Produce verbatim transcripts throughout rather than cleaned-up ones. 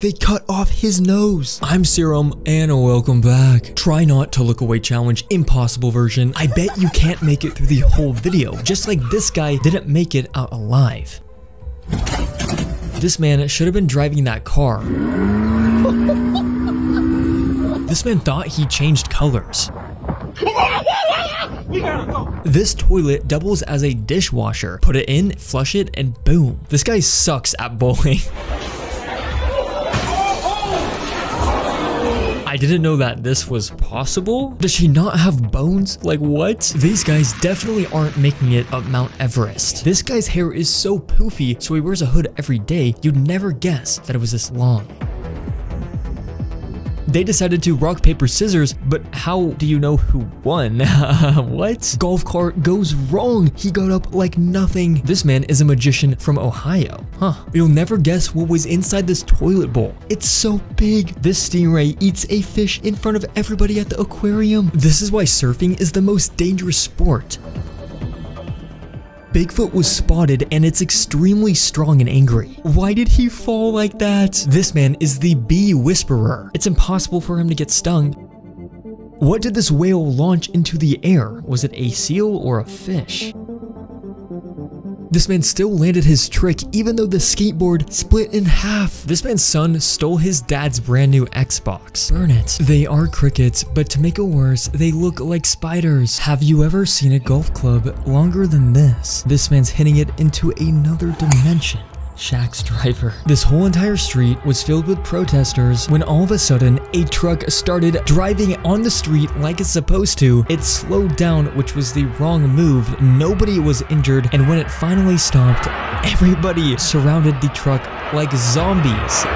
They cut off his nose. I'm Serum, and welcome back. Try not to look away challenge, impossible version. I bet you can't make it through the whole video, just like this guy didn't make it out alive. This man should have been driving that car. This man thought he changed colors. We gotta go. This toilet doubles as a dishwasher. Put it in, flush it, and boom. This guy sucks at bowling. I didn't know that this was possible. Does she not have bones? Like what? These guys definitely aren't making it up Mount Everest. This guy's hair is so poofy, so he wears a hood every day. You'd never guess that it was this long. They decided to rock, paper, scissors, but how do you know who won? What? Golf cart goes wrong. He got up like nothing. This man is a magician from Ohio. Huh. You'll never guess what was inside this toilet bowl. It's so big. This stingray eats a fish in front of everybody at the aquarium. This is why surfing is the most dangerous sport. Bigfoot was spotted and it's extremely strong and angry. Why did he fall like that? This man is the bee whisperer. It's impossible for him to get stung. What did this whale launch into the air? Was it a seal or a fish? This man still landed his trick even though the skateboard split in half. This man's son stole his dad's brand new Xbox. Burn it. They are crickets, but to make it worse, they look like spiders. Have you ever seen a golf club longer than this? This man's hitting it into another dimension. Shaq's driver. This whole entire street was filled with protesters when all of a sudden a truck started driving on the street like it's supposed to. It slowed down, which was the wrong move. Nobody was injured, and when it finally stopped, everybody surrounded the truck like zombies.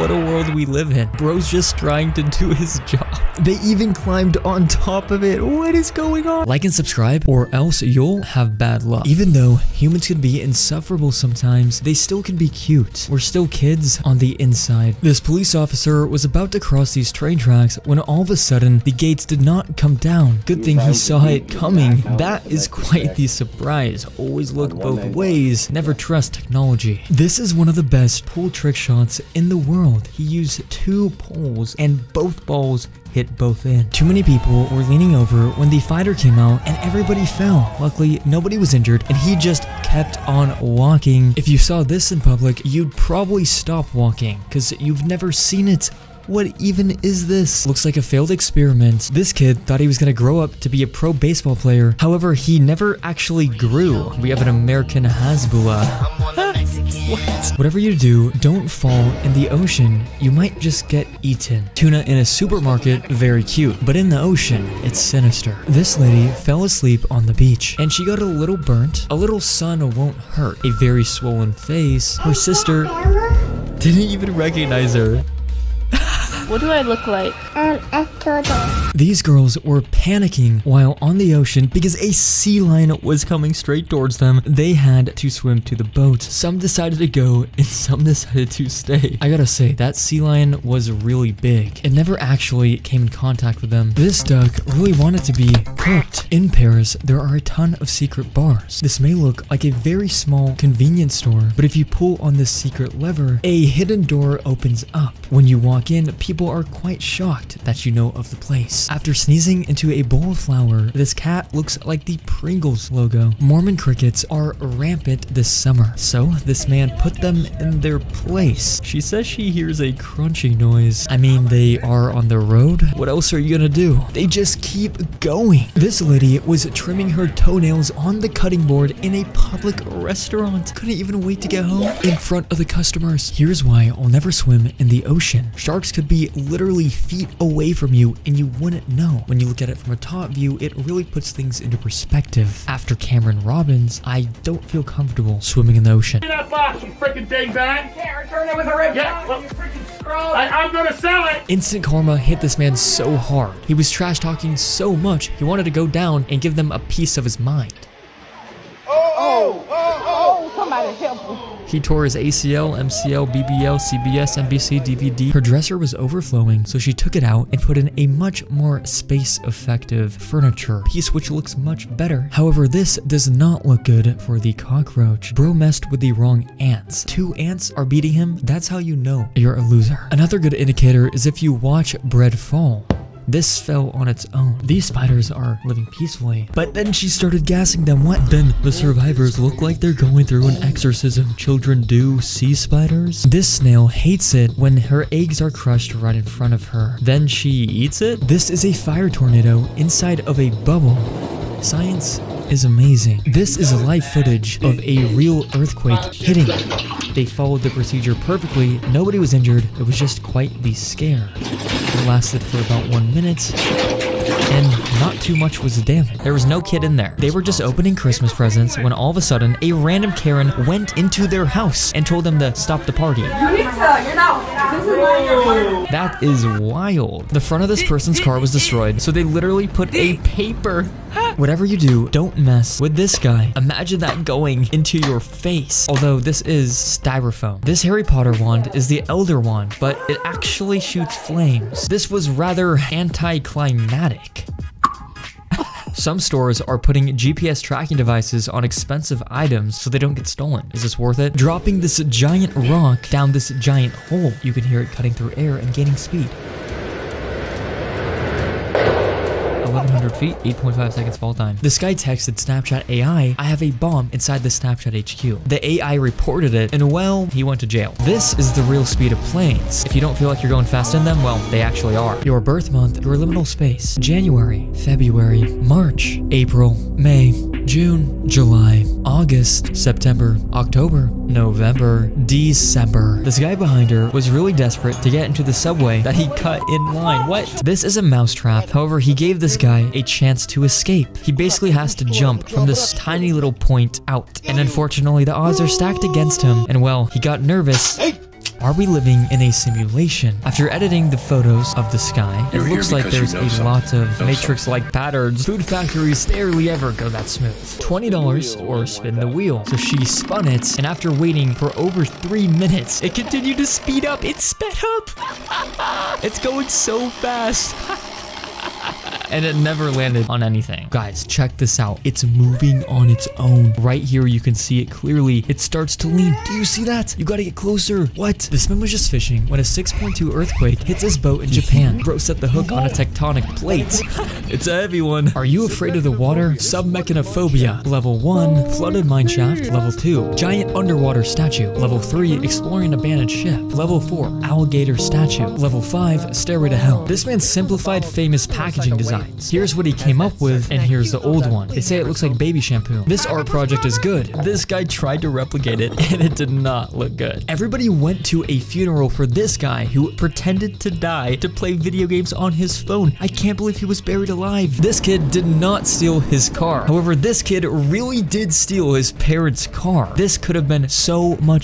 What a world we live in. Bro's just trying to do his job. They even climbed on top of it. What is going on? Like and subscribe or else you'll have bad luck. Even though humans can be insufferable sometimes, they still can be cute. We're still kids on the inside. This police officer was about to cross these train tracks when all of a sudden the gates did not come down. Good thing he saw it coming. That is quite the surprise. Always look both ways. Never trust technology. This is one of the best pool trick shots in the world. World. He used two poles and both balls hit both in. Too many people were leaning over when the fighter came out and everybody fell. Luckily, nobody was injured and he just kept on walking. If you saw this in public, you'd probably stop walking because you've never seen it. What even is this? Looks like a failed experiment. This kid thought he was gonna grow up to be a pro baseball player. However, he never actually grew. We have an American Hasbullah. What? Whatever you do, don't fall in the ocean. You might just get eaten. Tuna in a supermarket, very cute. But in the ocean, it's sinister. This lady fell asleep on the beach, and she got a little burnt. A little sun won't hurt. A very swollen face. Her sister didn't even recognize her. What do I look like? Um, a turtle. These girls were panicking while on the ocean because a sea lion was coming straight towards them. They had to swim to the boat. Some decided to go and some decided to stay. I gotta say, that sea lion was really big. It never actually came in contact with them. This duck really wanted to be cooked. In Paris, there are a ton of secret bars. This may look like a very small convenience store, but if you pull on this secret lever, a hidden door opens up. When you walk in, people People are quite shocked that you know of the place. After sneezing into a bowl of flour, this cat looks like the Pringles logo. Mormon crickets are rampant this summer, so this man put them in their place. She says she hears a crunchy noise. I mean, they are on the road. What else are you gonna do? They just keep going. This lady was trimming her toenails on the cutting board in a public restaurant. Couldn't even wait to get home in front of the customers. Here's why I'll never swim in the ocean. Sharks could be literally feet away from you and you wouldn't know. When you look at it from a top view, it really puts things into perspective. After Cameron Robbins, I don't feel comfortable swimming in the ocean. Get that box, you freaking dingbag! Yeah, return it with a red yeah, box, well, you freaking scroll! I, I'm gonna sell it! Instant karma hit this man so hard. He was trash talking so much, he wanted to go down and give them a piece of his mind. Oh! Oh! Oh! Oh! Somebody help him! He tore his A C L, M C L, B B L, C B S, M B C, D V D. Her dresser was overflowing, so she took it out and put in a much more space-effective furniture piece, which looks much better. However, this does not look good for the cockroach. Bro messed with the wrong ants. Two ants are beating him. That's how you know you're a loser. Another good indicator is if you watch bread fall. This fell on its own. These spiders are living peacefully. But then she started gassing them. What? Then the survivors look like they're going through an exorcism. Children do see spiders. This snail hates it when her eggs are crushed right in front of her. Then she eats it. This is a fire tornado inside of a bubble. Science is amazing. This is live footage of a real earthquake hitting. They followed the procedure perfectly. Nobody was injured. It was just quite the scare. It lasted for about one minute, and not too much was damaged. There was no kid in there. They were just opening Christmas presents when all of a sudden, a random Karen went into their house and told them to stop the party. You need to, you're not, this is not your party. That is wild. The front of this person's car was destroyed, so they literally put a paper. Whatever you do, don't mess with this guy. Imagine that going into your face. Although this is styrofoam. This Harry Potter wand is the Elder Wand, but it actually shoots flames. This was rather anticlimactic. Some stores are putting G P S tracking devices on expensive items so they don't get stolen. Is this worth it? Dropping this giant rock down this giant hole. You can hear it cutting through air and gaining speed. eleven hundred feet, eight point five seconds fall time. This guy texted Snapchat A I, "I have a bomb inside the Snapchat H Q." The A I reported it, and well, he went to jail. This is the real speed of planes. If you don't feel like you're going fast in them, well, they actually are. Your birth month, your liminal space. January, February, March, April, May, June, July, August, September, October, November, December. This guy behind her was really desperate to get into the subway that he cut in line. What? This is a mousetrap. However, he gave this guy a chance to escape. He basically has to jump from this tiny little point out. And unfortunately, the odds are stacked against him. And well, he got nervous. Hey. Are we living in a simulation? After editing the photos of the sky, it looks like there's a lot of Matrix-like patterns. Food factories barely ever go that smooth. twenty dollars or spin the wheel. So she spun it, and after waiting for over three minutes, it continued to speed up. It sped up. It's going so fast. And it never landed on anything. Guys, check this out. It's moving on its own. Right here, you can see it clearly. It starts to lean. Do you see that? You gotta get closer. What? This man was just fishing when a six point two earthquake hits his boat in Japan. Bro set the hook on a tectonic plate. It's a heavy one. Are you afraid of the water? Submechanophobia. Level one, flooded mineshaft. Level two, giant underwater statue. Level three, exploring an abandoned ship. Level four, alligator statue. Level five, stairway to hell. This man simplified famous packaging design. Here's what he came up with, and here's the old one. They say it looks like baby shampoo. This art project is good. This guy tried to replicate it, and it did not look good. Everybody went to a funeral for this guy who pretended to die to play video games on his phone. I can't believe he was buried alive. This kid did not steal his car. However, this kid really did steal his parents' car. This could have been so much